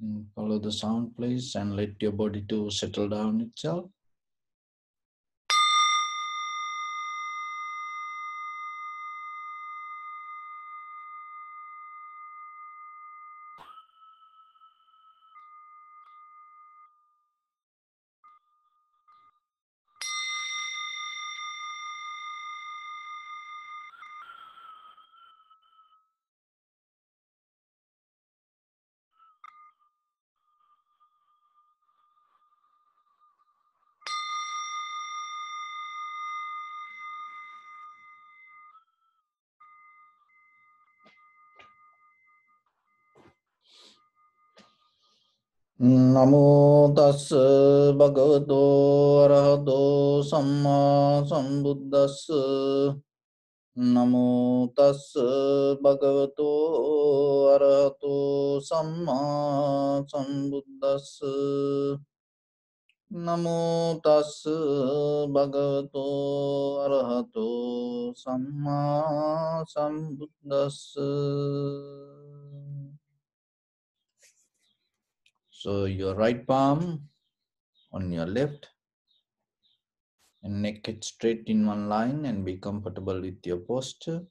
And follow the sound, please, and let your body to settle down itself. Namo tassa bhagavato arahato samma sambuddhas. Namo tassa bhagavato arahato samma sambuddhas. Namo tassa bhagavato arahato samma sambuddhas. So your right palm on your left and neck it straight in one line and be comfortable with your posture.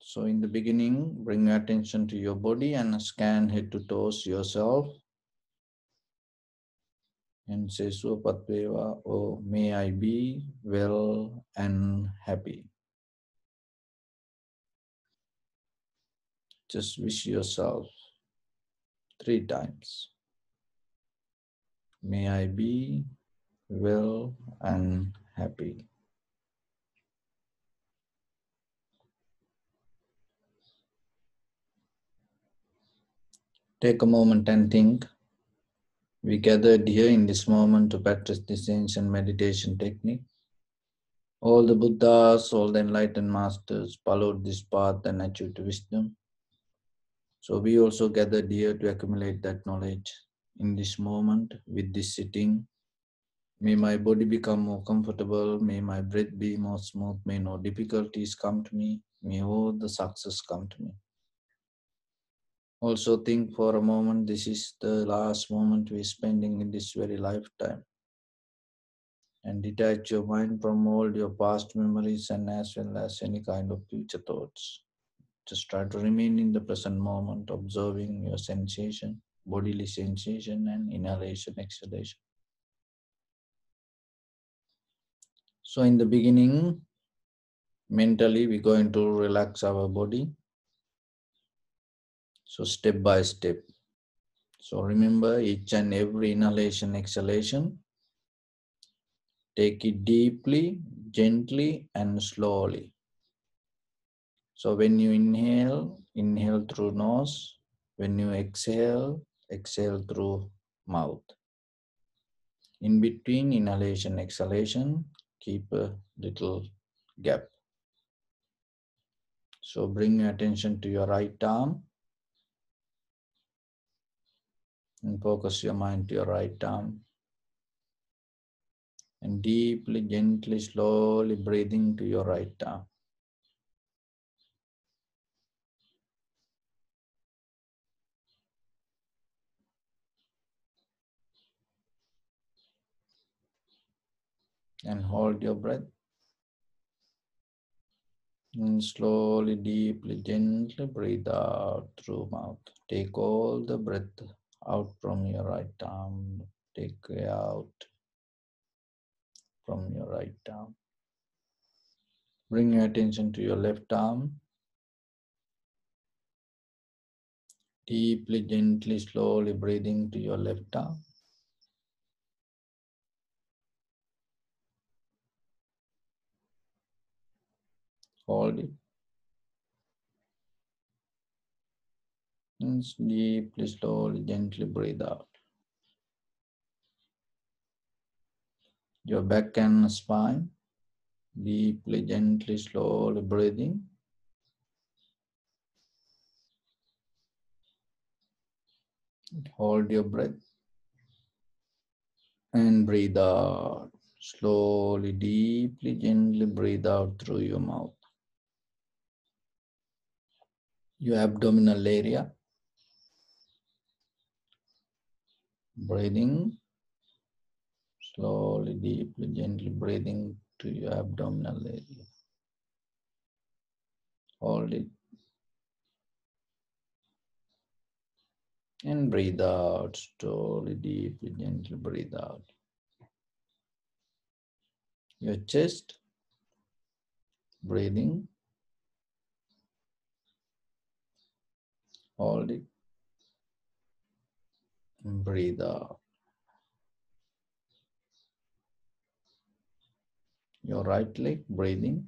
So in the beginning, bring your attention to your body and scan head to toes yourself and say, "So Patveva," or may I be well and happy. Just wish yourself 3 times. May I be well and happy. Take a moment and think. We gathered here in this moment to practice this ancient meditation technique. All the Buddhas, all the enlightened masters followed this path and achieved wisdom. So we also gathered here to accumulate that knowledge. In this moment, with this sitting, may my body become more comfortable, may my breath be more smooth, may no difficulties come to me, may all the success come to me. Also think for a moment, this is the last moment we are spending in this very lifetime. And detach your mind from all your past memories and as well as any kind of future thoughts. Just try to remain in the present moment, observing your sensation, bodily sensation, and inhalation, exhalation. So in the beginning, mentally, we're going to relax our body. So step by step. So remember each and every inhalation, exhalation. Take it deeply, gently, and slowly. So when you inhale, inhale through nose. When you exhale, exhale through mouth. In between inhalation, exhalation, keep a little gap. So bring your attention to your right arm. And focus your mind to your right arm. And deeply, gently, slowly breathing to your right arm. And hold your breath. And slowly, deeply, gently breathe out through mouth. Take all the breath out from your right arm. Take it out from your right arm. Bring your attention to your left arm. Deeply, gently, slowly breathing to your left arm. Hold it. And deeply, slowly, gently breathe out. Your back and spine. Deeply, gently, slowly breathing. Hold your breath. And breathe out. Slowly, deeply, gently breathe out through your mouth. your abdominal area. Breathing, slowly, deeply, gently breathing to your abdominal area. Hold it. And breathe out, slowly, deeply, gently breathe out. Your chest, breathing. Hold it. And breathe out. Your right leg, breathing.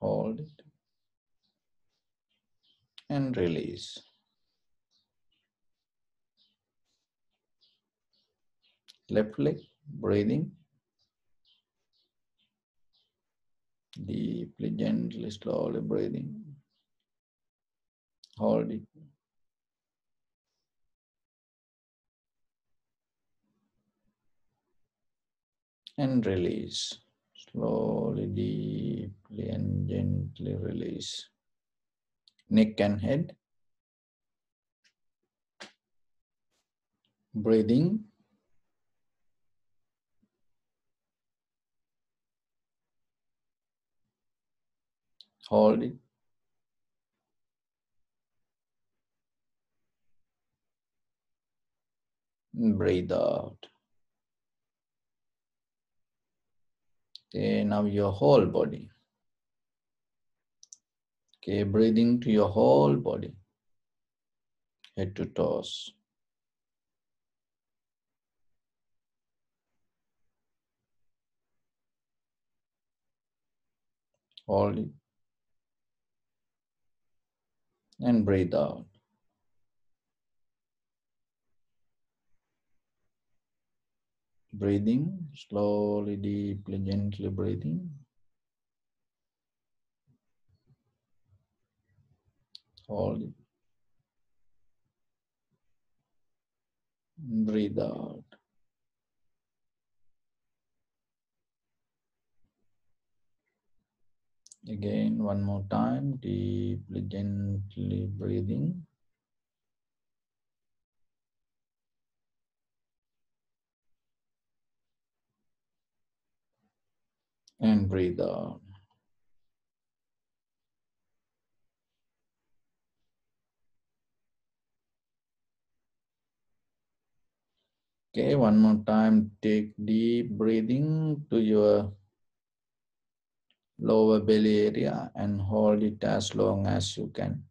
Hold it. And release. Left leg, breathing. Deeply, gently, slowly breathing. Hold it. And release. Slowly, deeply, and gently release. Neck and head. Breathing. Hold it. And breathe out. Okay, now your whole body. Okay, breathing to your whole body. Head to toes. Hold it. And breathe out. Breathing, slowly, deeply, gently breathing. Hold it. And breathe out. Again, one more time, deeply, gently breathing. And breathe out. Okay, one more time, take deep breathing to your lower belly area and hold it as long as you can.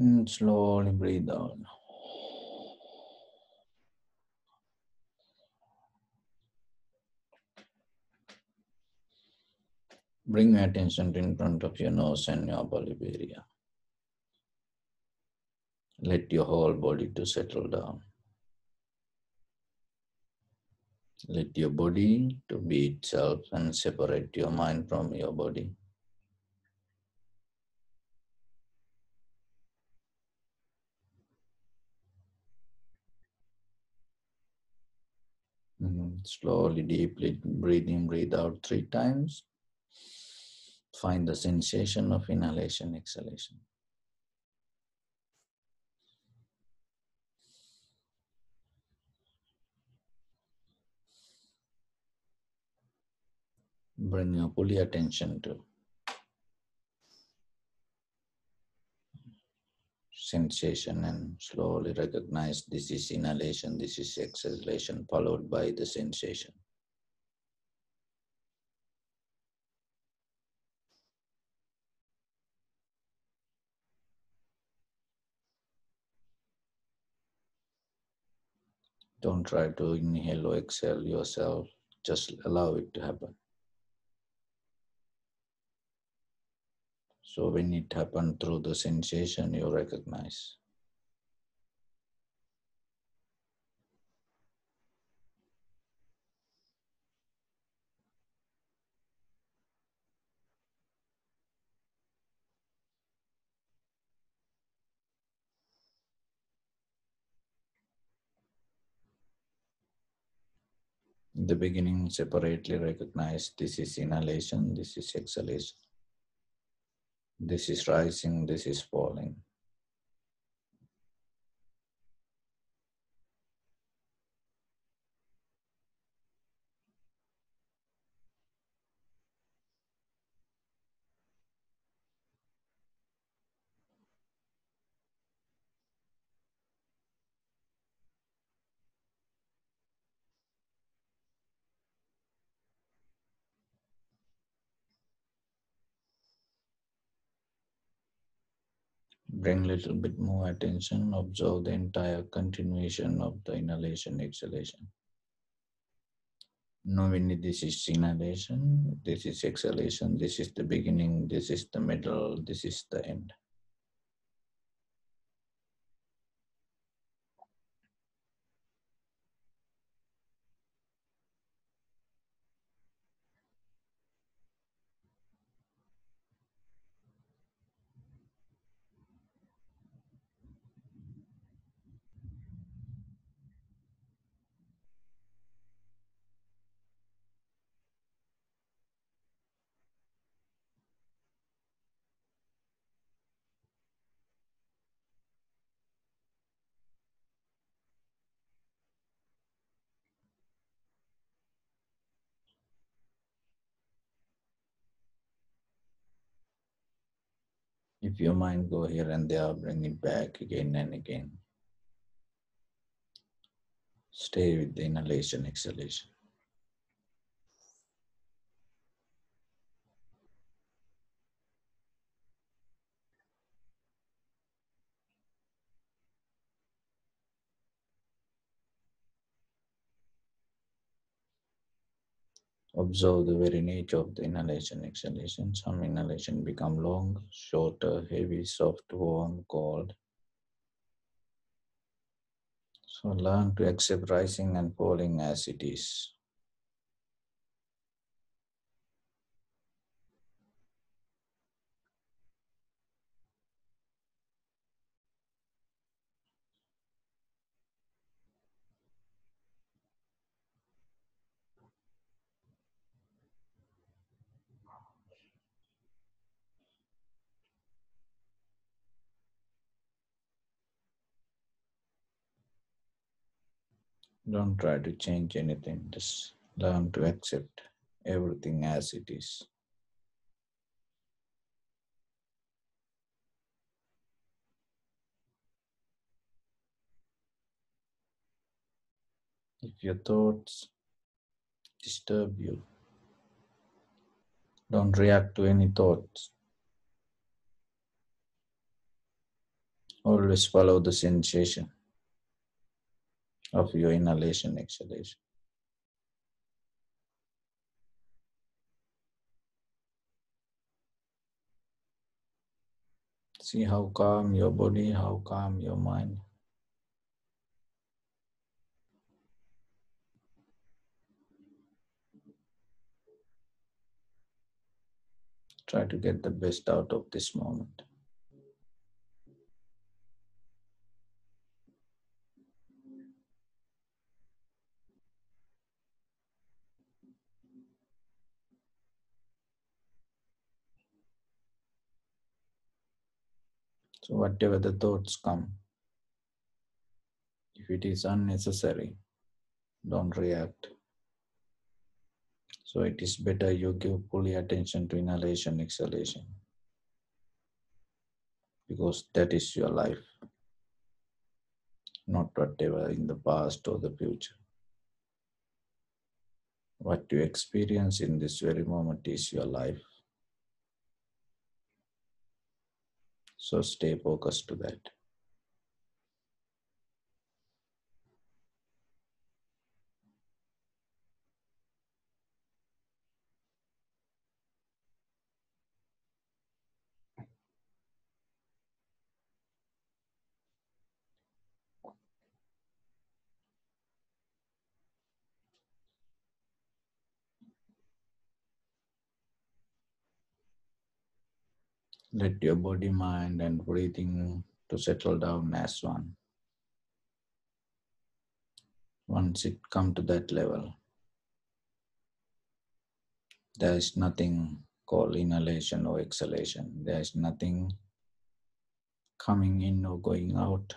And slowly breathe out. Bring your attention in front of your nose and your upper lip area. Let your whole body to settle down. Let your body to be itself and separate your mind from your body. Slowly, deeply breathe in, breathe out 3 times. Find the sensation of inhalation, exhalation. Bring your full attention to sensation and slowly recognize this is inhalation, this is exhalation, followed by the sensation. Don't try to inhale or exhale yourself, just allow it to happen. So when it happens through the sensation, you recognize. In the beginning, separately recognize this is inhalation, this is exhalation. This is rising, this is falling. Bring a little bit more attention, observe the entire continuation of the inhalation, exhalation. Knowing this is inhalation, this is exhalation, this is the beginning, this is the middle, this is the end. If your mind go here and there, bring it back again and again. Stay with the inhalation, exhalation. Observe the very nature of the inhalation, exhalation. Some inhalation become long, shorter, heavy, soft, warm, cold. So learn to accept rising and falling as it is. Don't try to change anything, just learn to accept everything as it is. If your thoughts disturb you, don't react to any thoughts. Always follow the sensation of your inhalation, exhalation. See how calm your body, how calm your mind. Try to get the best out of this moment. So whatever the thoughts come, if it is unnecessary, don't react. So it is better you give fully attention to inhalation, exhalation. because that is your life, not whatever in the past or the future. What you experience in this very moment is your life. So stay focused to that. Let your body, mind, and breathing to settle down as one. Once it comes to that level, there is nothing called inhalation or exhalation. There is nothing coming in or going out.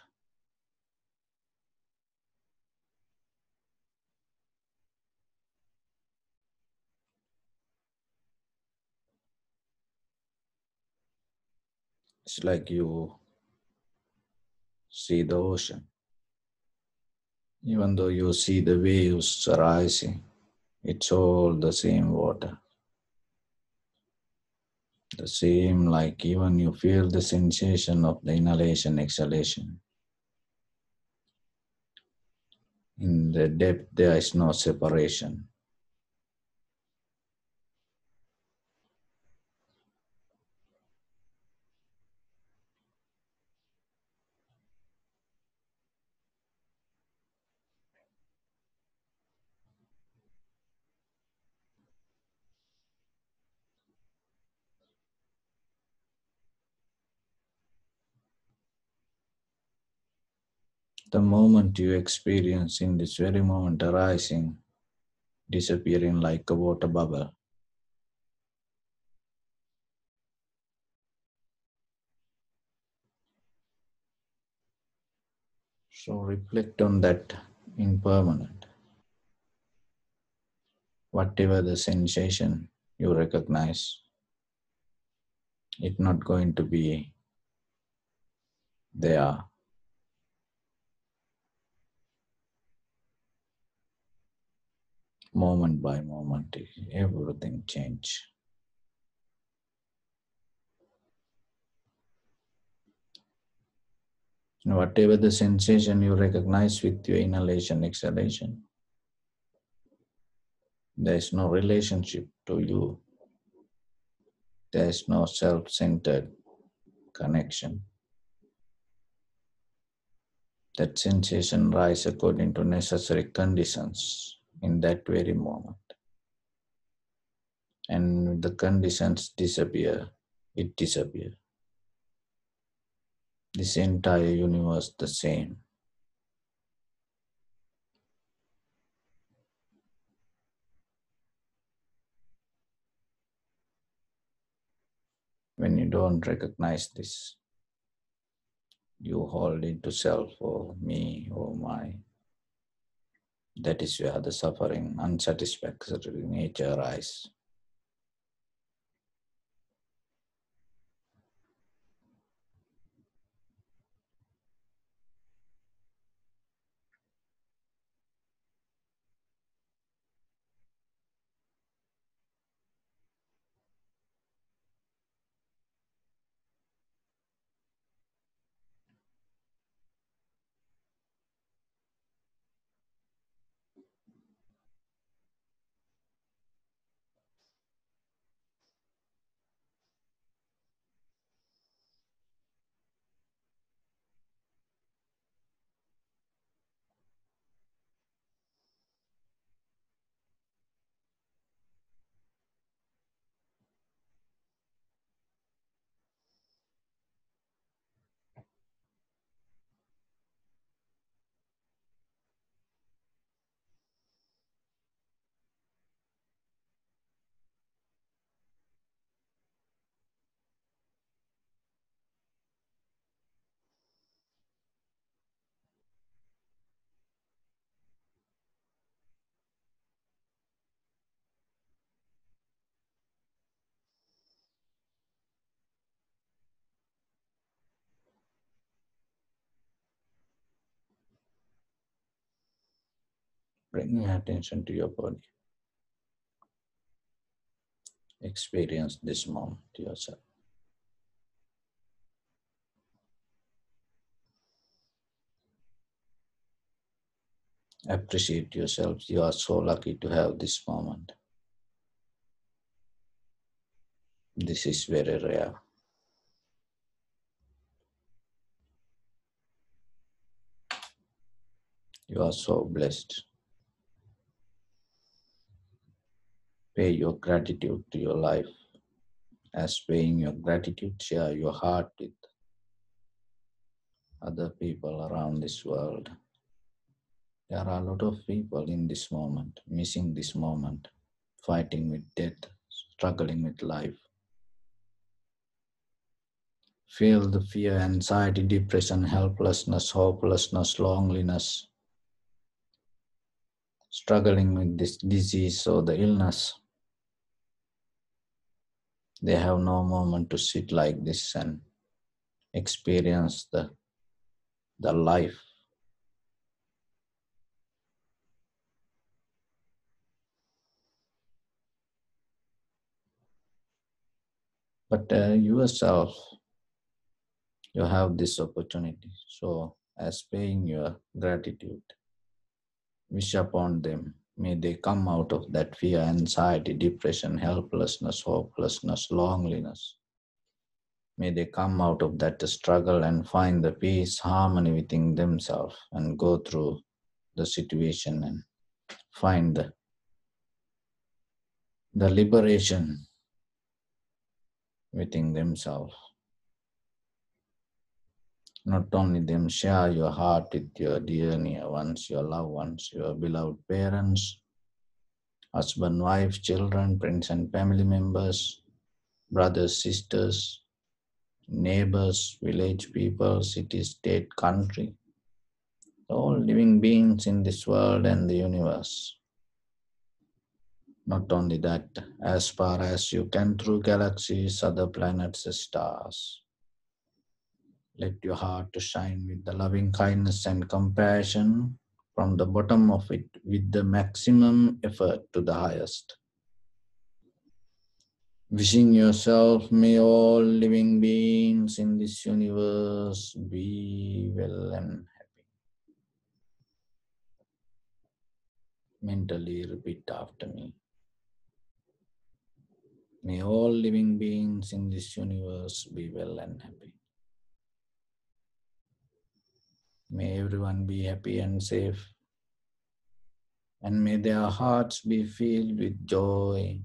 It's like you see the ocean. Even though you see the waves rising, it's all the same water. The same, like even you feel the sensation of the inhalation, exhalation. In the depth, there is no separation. The moment you experience in this very moment arising, disappearing like a water bubble. So reflect on that impermanent. Whatever the sensation you recognize, it's not going to be there. Moment by moment, everything changes. Whatever the sensation you recognize with your inhalation, exhalation, there is no relationship to you. There is no self-centered connection. That sensation rises according to necessary conditions in that very moment. And the conditions disappear, it disappears. This entire universe the same. When you don't recognize this, you hold into self or me or my. That is where the suffering, unsatisfactory nature arises. bringing attention to your body. Experience this moment to yourself. Appreciate yourself. You are so lucky to have this moment. This is very rare. You are so blessed. Pay your gratitude to your life. As paying your gratitude, share your heart with other people around this world. There are a lot of people in this moment, missing this moment, fighting with death, struggling with life. Feel the fear, anxiety, depression, helplessness, hopelessness, loneliness, struggling with this disease or the illness. They have no moment to sit like this and experience the life. But yourself, you have this opportunity. So as paying your gratitude, wish upon them, may they come out of that fear, anxiety, depression, helplessness, hopelessness, loneliness. May they come out of that struggle and find the peace, harmony within themselves and go through the situation and find the liberation within themselves. Not only them, share your heart with your dear near ones, your loved ones, your beloved parents, husband, wife, children, friends and family members, brothers, sisters, neighbors, village people, city, state, country, all living beings in this world and the universe. Not only that, as far as you can through galaxies, other planets, stars. Let your heart to shine with the loving kindness and compassion from the bottom of it with the maximum effort to the highest. Wishing yourself, may all living beings in this universe be well and happy. Mentally repeat after me. May all living beings in this universe be well and happy. May everyone be happy and safe, and may their hearts be filled with joy.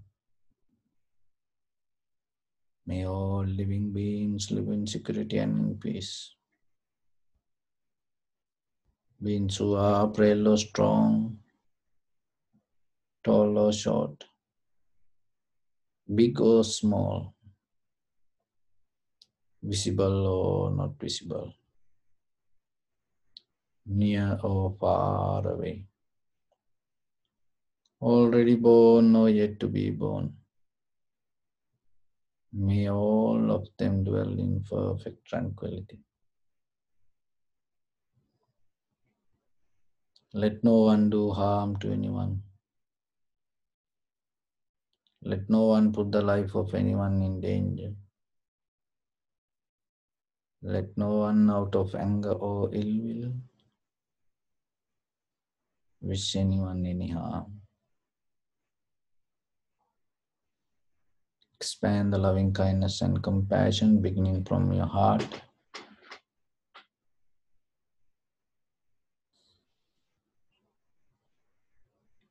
May all living beings live in security and in peace. Beings who are frail or strong, tall or short, big or small, visible or not visible, near or far away, already born or yet to be born. May all of them dwell in perfect tranquility. Let no one do harm to anyone. Let no one put the life of anyone in danger. Let no one out of anger or ill will wish anyone any harm. Expand the loving kindness and compassion beginning from your heart.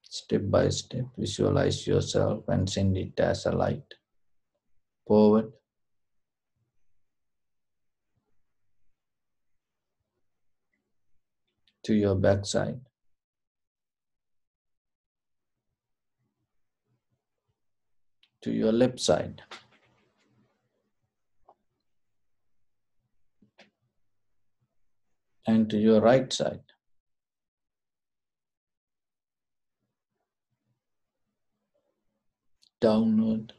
Step by step, visualize yourself and send it as a light forward. To your backside. To your left side, and to your right side. Downward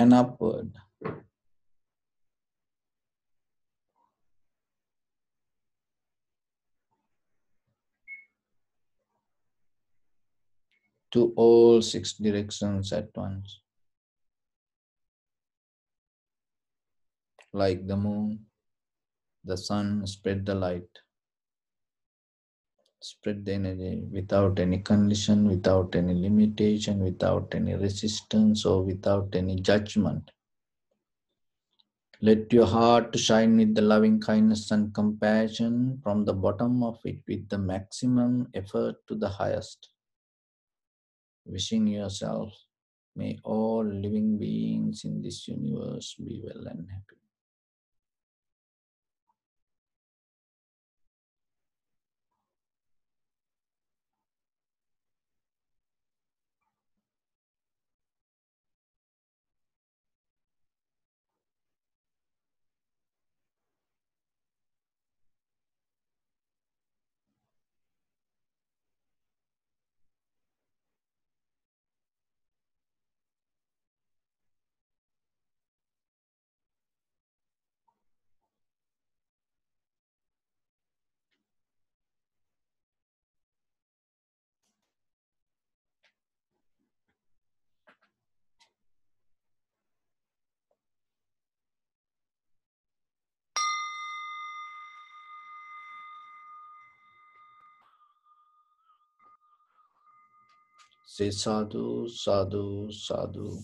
and upward. to all six directions at once, like the moon, the sun spread the light, spread the energy without any condition, without any limitation, without any resistance or without any judgment. Let your heart shine with the loving kindness and compassion from the bottom of it with the maximum effort to the highest. Wishing yourself, may all living beings in this universe be well and happy. Say sadhu, sadhu, sadhu.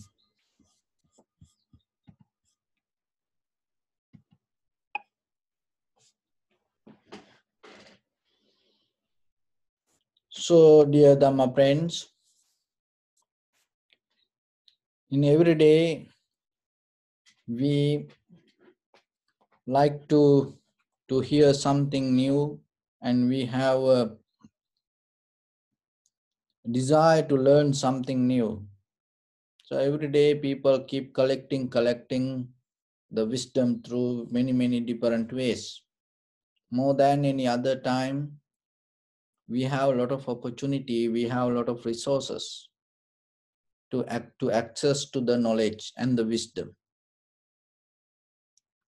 So, dear Dhamma friends, in every day we like to hear something new, and we have a desire to learn something new. So every day people keep collecting the wisdom through many different ways. More than any other time, we have a lot of opportunity, we have a lot of resources to access to the knowledge and the wisdom.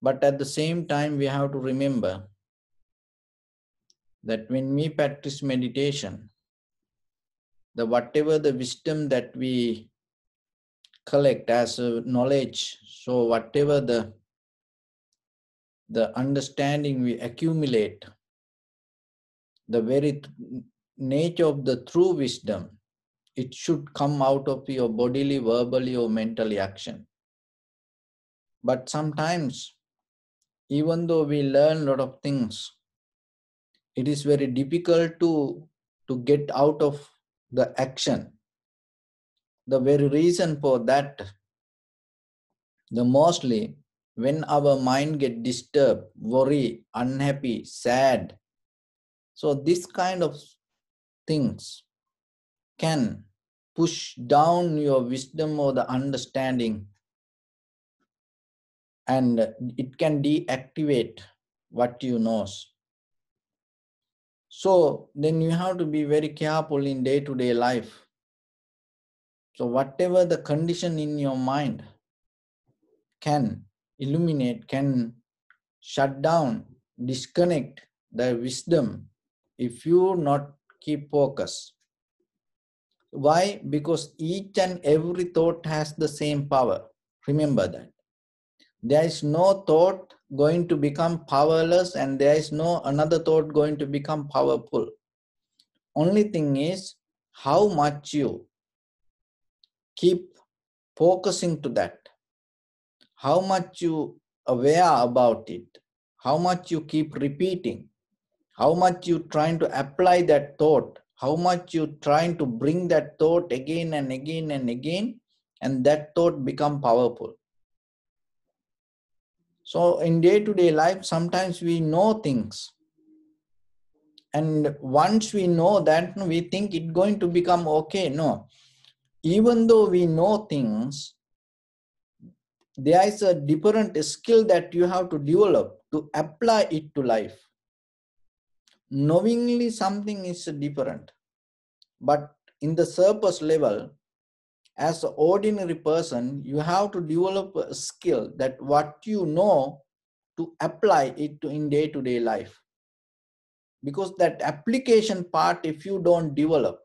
But at the same time, we have to remember that when we practice meditation, whatever the wisdom that we collect as a knowledge, so whatever the understanding we accumulate, the very nature of the true wisdom, it should come out of your bodily, verbally or mentally action. But sometimes, even though we learn a lot of things, it is very difficult to get out of the action. The very reason for that, mostly when our mind get disturbed, worry, unhappy, sad, so this kind of things can push down your wisdom or the understanding, and it can deactivate what you know. So then you have to be very careful in day-to-day life. So whatever the condition in your mind can illuminate, can shut down, disconnect the wisdom if you not keep focus. Why? Because each and every thought has the same power. Remember that. There is no thought going to become powerless, and there is no another thought going to become powerful. Only thing is how much you keep focusing to that, how much you aware about it, how much you keep repeating, how much you trying to apply that thought, how much you trying to bring that thought again and again and again, and that thought become powerful. So in day-to-day life, sometimes we know things, and once we know that, we think it's going to become okay. No, even though we know things, there is a different skill that you have to develop to apply it to life. Knowingly something is different, but in the surface level, as an ordinary person, you have to develop a skill that what you know to apply it to in day-to-day life. Because that application part, if you don't develop,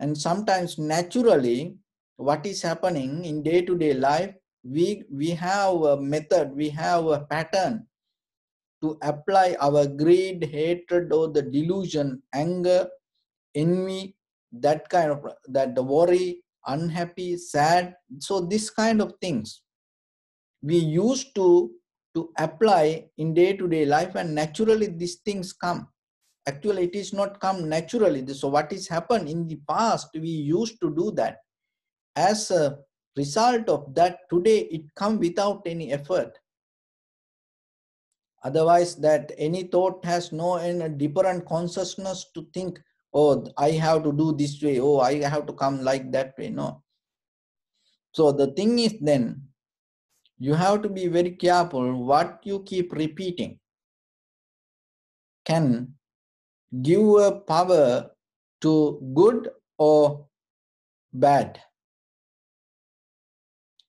And sometimes naturally, what is happening in day-to-day life, we have a method, we have a pattern to apply our greed, hatred, or the delusion, anger, envy, that kind of, that the worry, unhappy, sad. So this kind of things we used to apply in day-to-day life, and naturally these things come. Actually, it is not come naturally. So what is happened in the past, we used to do that. As a result of that, today it comes without any effort. Otherwise, that any thought has no different consciousness to think, oh, I have to do this way, oh, I have to come like that way. No. So the thing is then, you have to be very careful what you keep repeating can give a power to good or bad.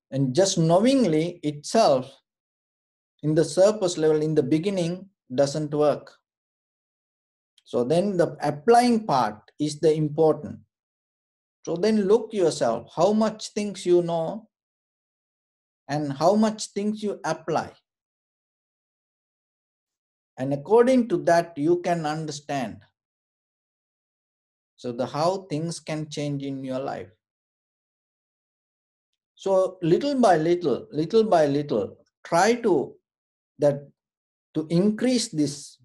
And just knowingly itself, in the surface level, in the beginning, doesn't work. So then the applying part is the important. So then look yourself, how much things you know and how much things you apply. And according to that, you can understand. So the how things can change in your life. So little by little, try to that to increase this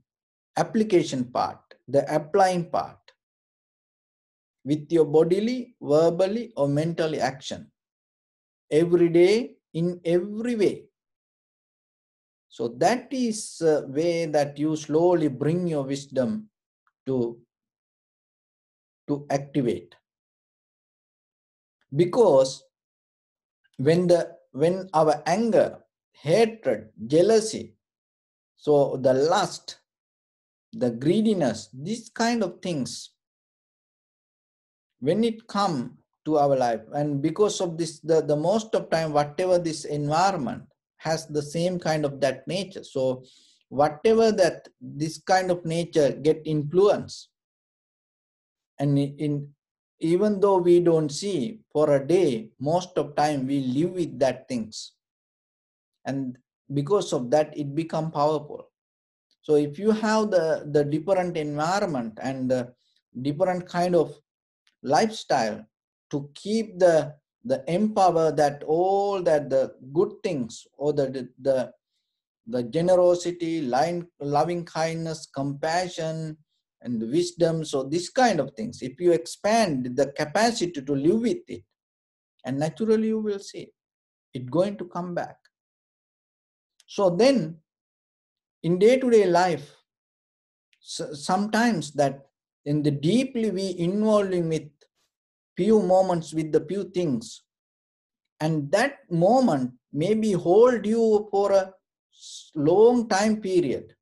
application part, the applying part, with your bodily, verbally, or mentally action every day in every way. So that is a way that you slowly bring your wisdom to activate. Because when our anger, hatred, jealousy, so the lust, the greediness, these kind of things, when it come to our life, and because of this, the most of time, whatever this environment has the same kind of that nature. So whatever that this kind of nature get influence, and even though we don't see for a day, most of time we live with that things. And because of that, it become powerful. So if you have the different environment and the different kind of lifestyle to keep the empower that all that the good things or the generosity, loving kindness, compassion, and wisdom, so this kind of things, if you expand the capacity to live with it, and naturally you will see it going to come back. So then, in day-to-day life, sometimes that in the deeply we involving with few moments with the few things, and that moment maybe hold you for a long time period.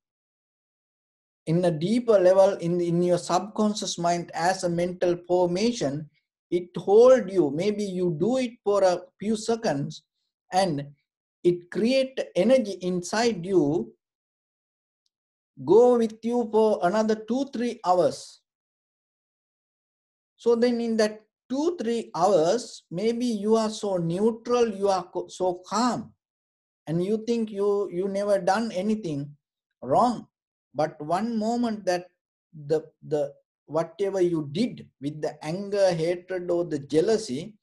In a deeper level, in your subconscious mind as a mental formation, it hold you, maybe you do it for a few seconds, and it create energy inside you, go with you for another 2-3 hours. So then in that 2-3 hours, maybe you are so neutral, you are so calm, and you think you never done anything wrong. But one moment that the whatever you did with the anger, hatred, or the jealousy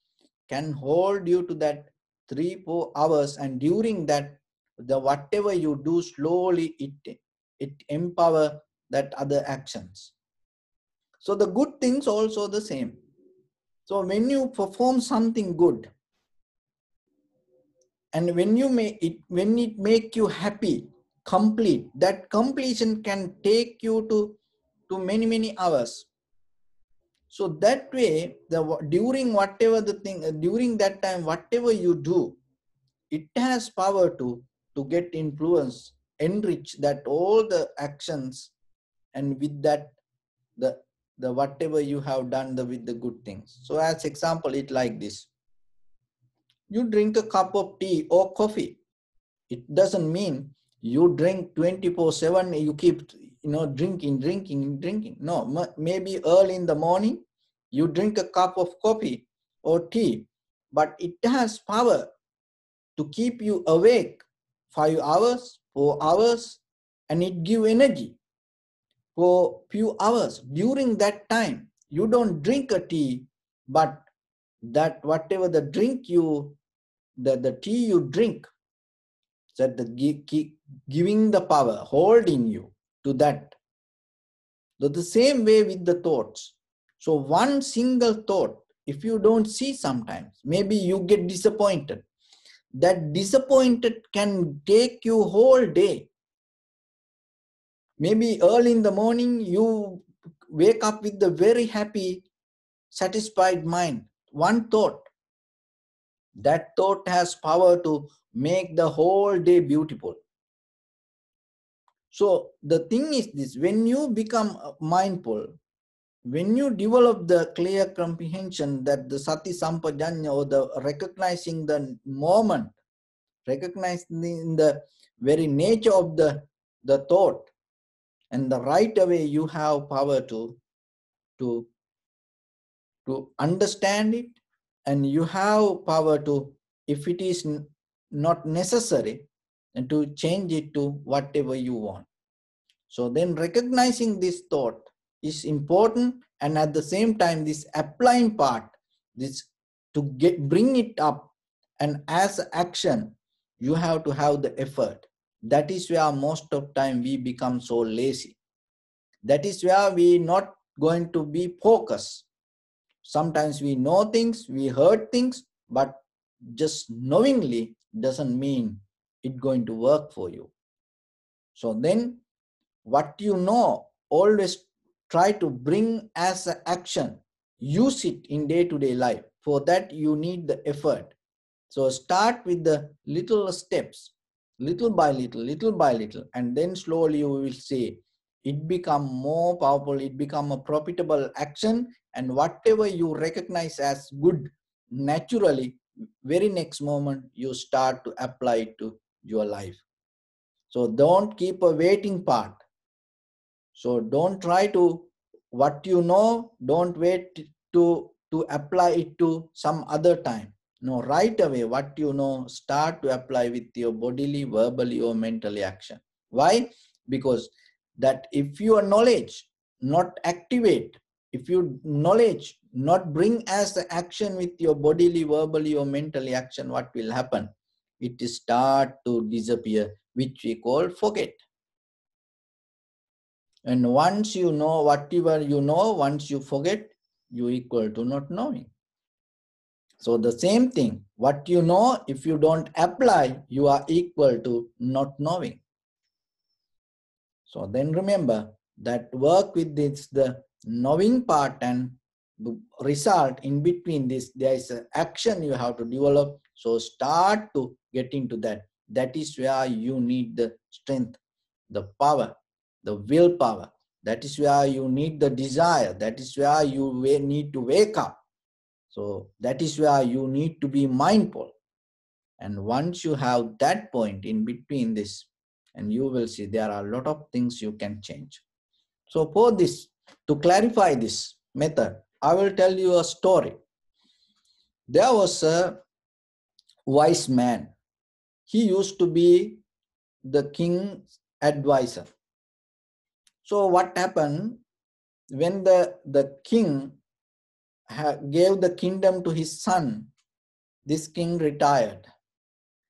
can hold you to that 3-4 hours, and during that, the whatever you do slowly, it empower that other actions. So the good things also the same. So when you perform something good, and when you when it make you happy, complete, that completion can take you to many hours. So that way, during that time, whatever you do, it has power to get influence, enrich that all the actions, and with that the whatever you have done with the good things. So as example, it like this: you drink a cup of tea or coffee. It doesn't mean you drink 24/7, you keep drinking. No, maybe early in the morning You drink a cup of coffee or tea, but it has power to keep you awake 5 hours, 4 hours, and it gives energy for few hours. During that time, you don't drink a tea, but that whatever the drink you, the tea you drink, that the giving the power, holding you to that. So the same way with the thoughts. So one single thought, if you don't see sometimes, maybe you get disappointed. That disappointed can take you whole day. Maybe early in the morning, you wake up with a very happy, satisfied mind. One thought. That thought has power to make the whole day beautiful. So the thing is this, when you become mindful, when you develop the clear comprehension that the Sati Sampajanya, or the recognizing the moment, recognizing the very nature of the thought, and the right away you have power to understand it, and you have power to, if it is not necessary, and to change it to whatever you want. So then recognizing this thought is important, and at the same time this applying part, this to get bring it up, and as action you have to have the effort. That is where most of time we become so lazy. That is where we not going to be focused. Sometimes we know things, we heard things, but just knowingly doesn't mean it's going to work for you. So then what you know, always try to bring as an action. Use it in day-to-day life. For that you need the effort. So start with the little steps, little by little, and then slowly you will see it become more powerful, it become a profitable action, and whatever you recognize as good, naturally, very next moment you start to apply it to your life. So don't keep a waiting part. So don't try to what you know, don't wait to apply it to some other time. No, right away what you know, start to apply with your bodily, verbally or mentally action. Why? Because that if your knowledge not activate, if your knowledge not bring as the action with your bodily, verbally or mentally action, what will happen? It is start to disappear, which we call forget. And once you know whatever you know, once you forget, you equal to not knowing. So the same thing, what you know, if you don't apply, you are equal to not knowing. So then remember that work with this, the knowing part, and the result in between this, there is an action you have to develop. So start to get into that. That is where you need the strength, the power, the willpower. That is where you need the desire. That is where you need to wake up. So that is where you need to be mindful. And once you have that point in between this, and you will see there are a lot of things you can change. So for this, to clarify this method, I will tell you a story. There was a wise man. He used to be the king's advisor. So what happened when the king gave the kingdom to his son, this king retired.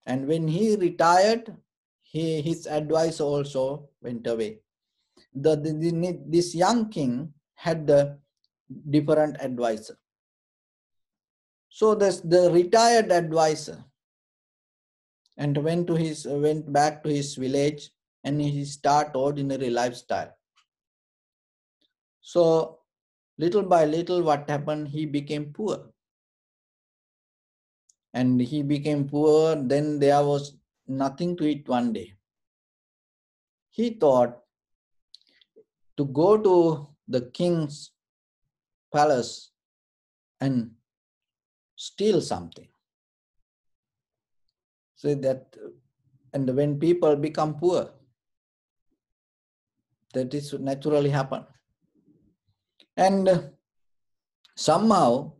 And when he retired, his advisor also went away. This young king had the different advisor. So the retired advisor and went back to his village, and he started ordinary lifestyle. So little by little what happened, he became poor. And he became poor, then there was nothing to eat one day. He thought to go to the king's palace and steal something. So that, and when people become poor, that is naturally happen. And Somehow,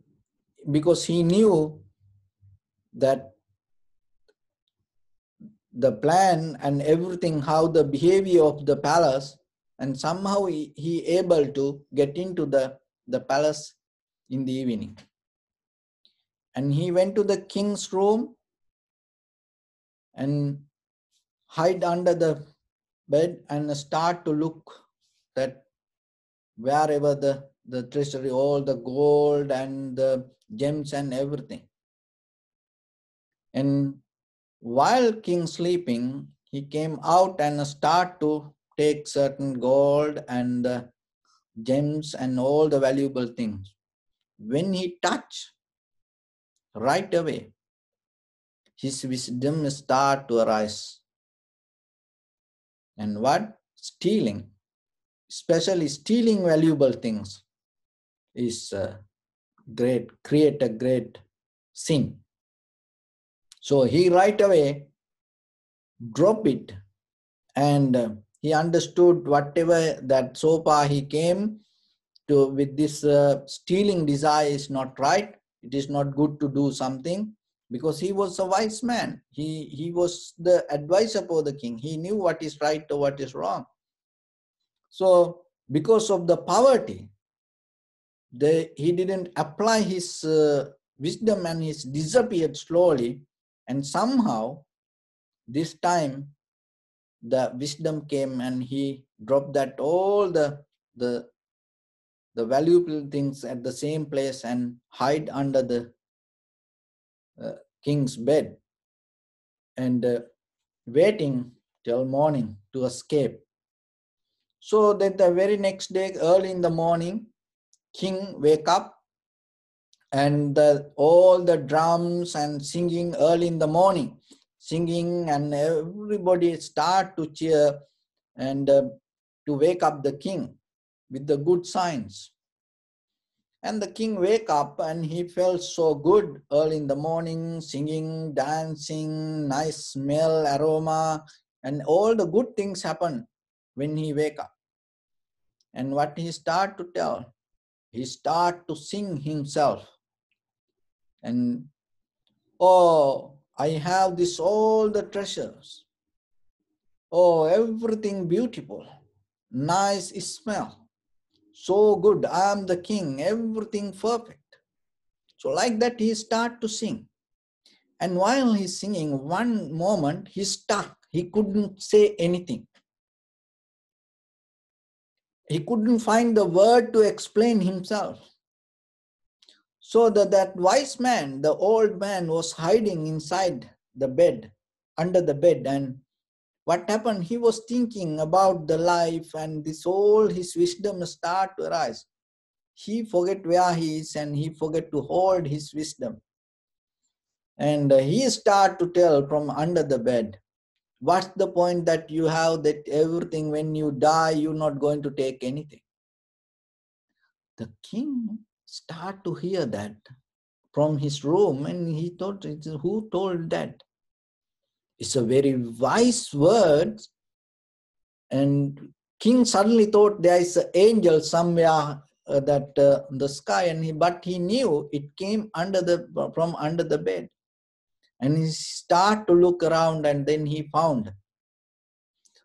because he knew that the plan and everything, how the behavior of the palace, and somehow he able to get into the palace in the evening. And he went to the king's room and hide under the bed and start to look that wherever the treasury, all the gold and the gems and everything. And while king sleeping, he came out and start to take certain gold and gems and all the valuable things. When he touched, right away, his wisdom start to arise. And what? Stealing, especially stealing valuable things, is create a great sin. So he right away dropped it, and he understood whatever that so far he came to with this stealing desire is not right. It is not good to do something, because he was a wise man. He was the advisor for the king. He knew what is right or what is wrong. So because of the poverty, he didn't apply his wisdom, and he disappeared slowly. And somehow, this time, the wisdom came and he dropped that all the valuable things at the same place and hide under the king's bed, and waiting till morning to escape. So that the very next day, early in the morning, king wake up, and all the drums and singing early in the morning, singing, and everybody start to cheer and to wake up the king with the good signs. And the king wake up and he felt so good early in the morning, singing, dancing, nice smell, aroma, and all the good things happen when he wake up. And what he start to tell, he start to sing himself. And, oh, I have this all the treasures. Oh, everything beautiful, nice smell. So good, I am the king, everything perfect. So like that he start to sing. And while he's singing, one moment he's stuck. He couldn't say anything. He couldn't find the word to explain himself. So that wise man, the old man, was hiding inside the bed, under the bed. And what happened? He was thinking about the life, and this all his wisdom start to arise. He forget where he is, and he forget to hold his wisdom. And he start to tell from under the bed, what's the point that you have that everything? When you die, you're not going to take anything. The king start to hear that from his room, and he thought, who told that? It's a very wise word. And king suddenly thought there is an angel somewhere that in the sky, and but he knew it came from under the bed. And he started to look around, and then he found.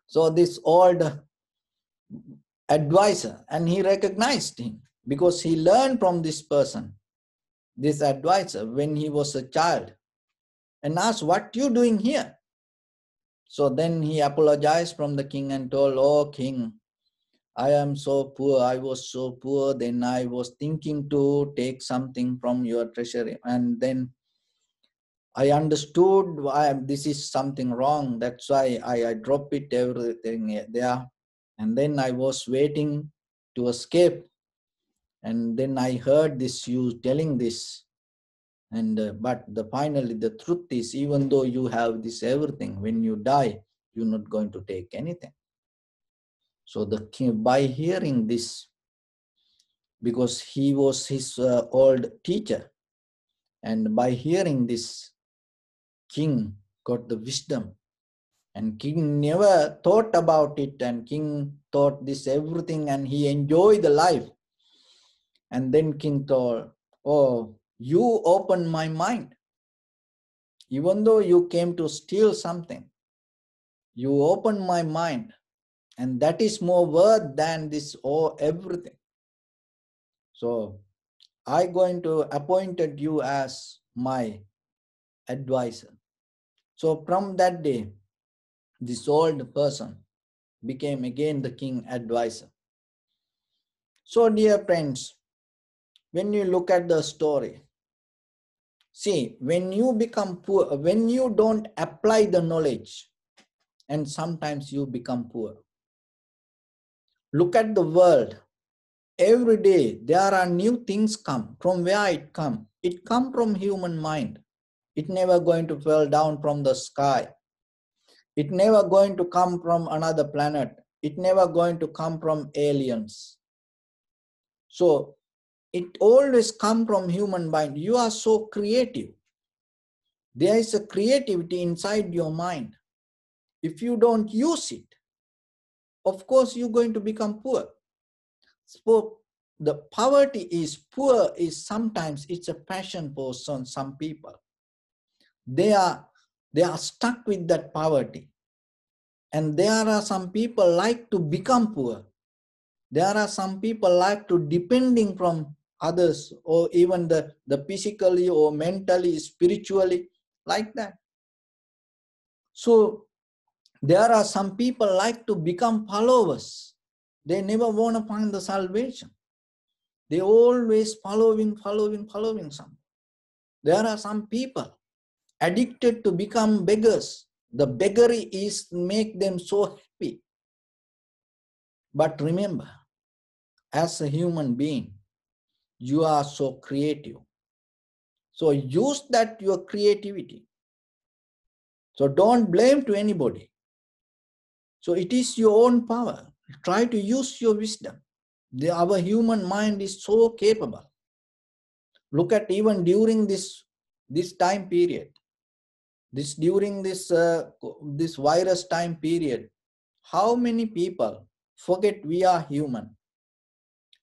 So this old advisor, and he recognized him because he learned from this person, this advisor, when he was a child, and asked, what you doing here? So then he apologized from the king and told, oh king, I am so poor. I was so poor. Then I was thinking to take something from your treasury. And then I understood why this is something wrong. That's why I dropped it, everything there. And then I was waiting to escape. And then I heard this, you telling this. And but finally the truth is, even though you have this everything, when you die, you're not going to take anything. So the king, by hearing this, because he was his old teacher, and by hearing this, king got the wisdom. And king never thought about it, and king thought this everything, and he enjoyed the life. And then King told, "Oh, you opened my mind. Even though you came to steal something, you opened my mind. And that is more worth than this or everything. So I going to appointed you as my advisor." So from that day, this old person became again the king advisor. So dear friends, when you look at the story, see, when you become poor, when you don't apply the knowledge, and sometimes you become poor. Look at the world. Every day there are new things come. From where it come? It come from human mind. It never going to fall down from the sky. It never going to come from another planet. It never going to come from aliens. So it always come from human mind. You are so creative. There is a creativity inside your mind. If you don't use it, of course, you're going to become poor. So the poverty is poor is sometimes it's a passion for some people. They are stuck with that poverty. And there are some people like to become poor. There are some people like to depending from others or even the physically or mentally, spiritually, like that. So there are some people like to become followers. They never want to find the salvation. They always following someone. There are some people addicted to become beggars. The beggary is make them so happy. But remember, as a human being, you are so creative. So use that your creativity. So don't blame to anybody. So it is your own power. Try to use your wisdom. Our human mind is so capable. Look at even during this time period, during this virus time period, how many people forget we are human?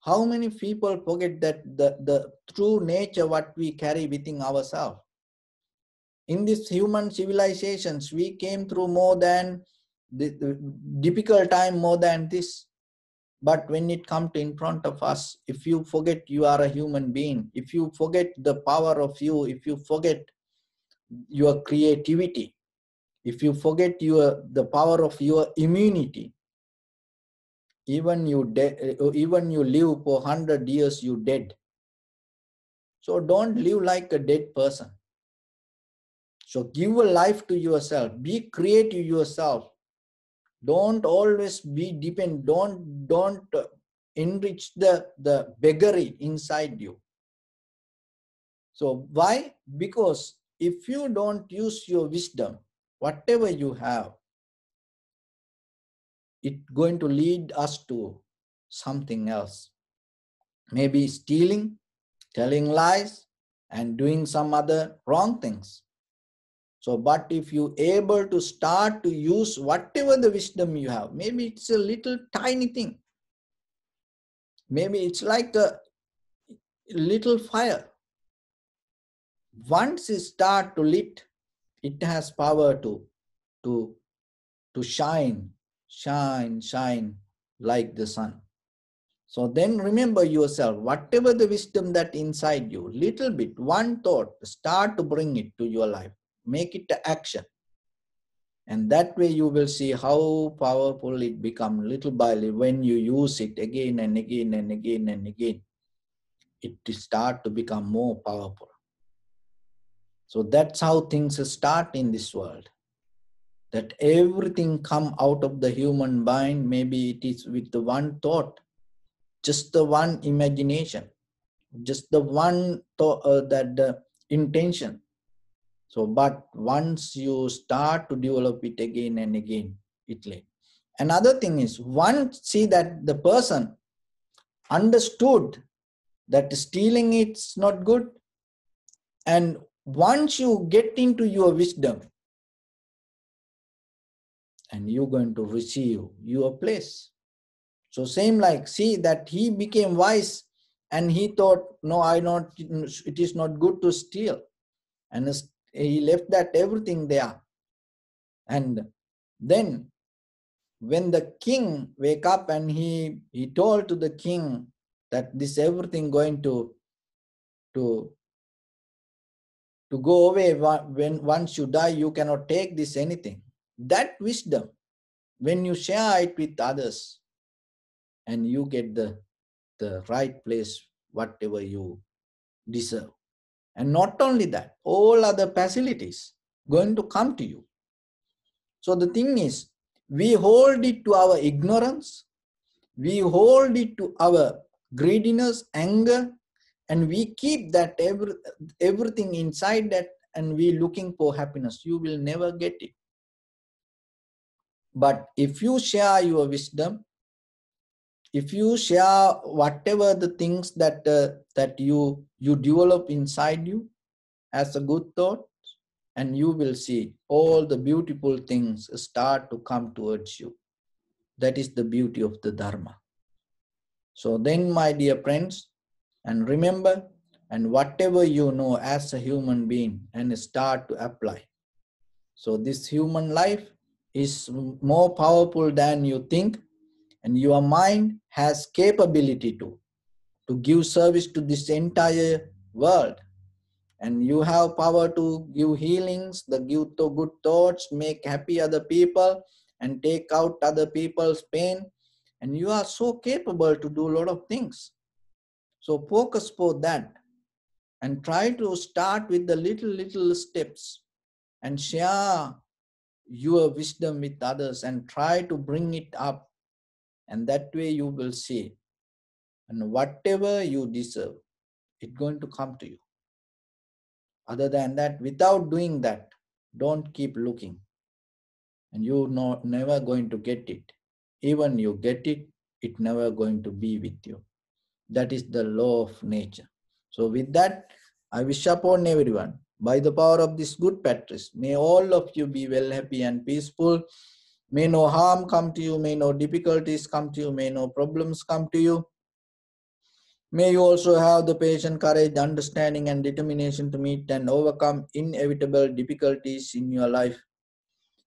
How many people forget that the true nature what we carry within ourselves? In this human civilizations, we came through more than the difficult time more than this. But when it comes in front of us, if you forget you are a human being, if you forget the power of you, if you forget your creativity, if you forget the power of your immunity, even you live for 100 years, you dead. So don't live like a dead person. So give a life to yourself. Be creative yourself. Don't always be dependent. Don't enrich the beggary inside you. So why? Because if you don't use your wisdom, whatever you have, it's going to lead us to something else. Maybe stealing, telling lies, and doing some other wrong things. So, but if you able to start to use whatever the wisdom you have, maybe it's a little tiny thing. Maybe it's like a little fire. Once it start to lit, it has power to shine like the sun. So then remember yourself, whatever the wisdom that inside you, little bit, one thought, start to bring it to your life. Make it action, and that way you will see how powerful it becomes little by little. When you use it again and again and again and again, it starts to become more powerful. So that's how things start in this world. That everything comes out of the human mind. Maybe it is with the one thought, just the one imagination, just the one thought, intention. So, but once you start to develop it again and again, it late. Another thing is, once see that the person understood that stealing it's not good. And once you get into your wisdom, and you're going to receive your place. So same like, see that he became wise And he thought, no, it is not good to steal. And he left that everything there. And then when the king wake up, and he told to the king that this everything going to go away. When once you die, you cannot take this anything. That wisdom, when you share it with others, and you get the right place, whatever you deserve. And not only that, all other facilities going to come to you. So the thing is, we hold it to our ignorance, we hold it to our greediness, anger, and we keep that everything inside that, and we looking for happiness. You will never get it. But if you share your wisdom, if you share whatever the things that you develop inside you as a good thought, and you will see all the beautiful things start to come towards you. That is the beauty of the Dharma. So then, my dear friends, and remember, and whatever you know as a human being, and start to apply. So this human life is more powerful than you think, and your mind has capability to give service to this entire world. And you have power to give healings, give to good thoughts, make happy other people, and take out other people's pain. And you are so capable to do a lot of things. So focus for that, and try to start with the little steps, and share your wisdom with others, and try to bring it up. And that way you will see, and whatever you deserve, it's going to come to you. Other than that, without doing that, don't keep looking, and you're never going to get it. Even you get it, it's never going to be with you. That is the law of nature. So with that, I wish upon everyone, by the power of this good practice, may all of you be well, happy and peaceful. May no harm come to you, may no difficulties come to you, may no problems come to you. May you also have the patience, courage, understanding and determination to meet and overcome inevitable difficulties in your life.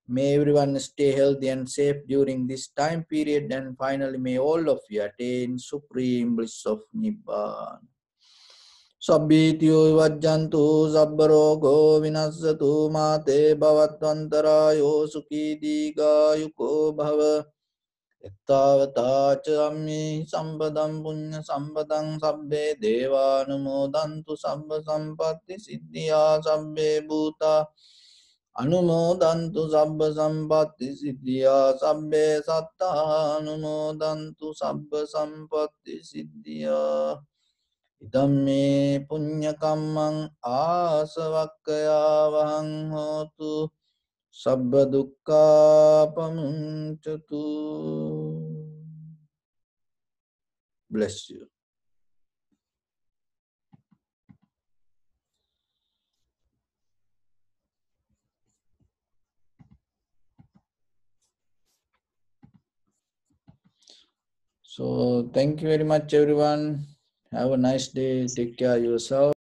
May everyone stay healthy and safe during this time period. And finally, may all of you attain supreme bliss of Nibbana. Sabbityo vajjantu sabbarogo vinassatu mate bhavatvantarayo sukhidigayuko bhava. Ettavata chammi sampadam punya sampadam sabbe deva anumodantu sabba sampatti siddhya sabbe bhuta. Anumodantu sabba sampatti siddhya sabbe satta. Anumodantu sabba sampatti siddhya. Idamme punyakamang kamm asavakya vahanghotu sabbadukkapamchatu. Bless you. So thank you very much, everyone. Have a nice day. Take care of yourself.